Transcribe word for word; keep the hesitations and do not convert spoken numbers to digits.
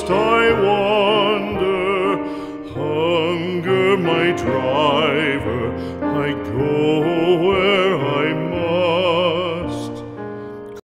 must I wander? Hunger my driver, I go away.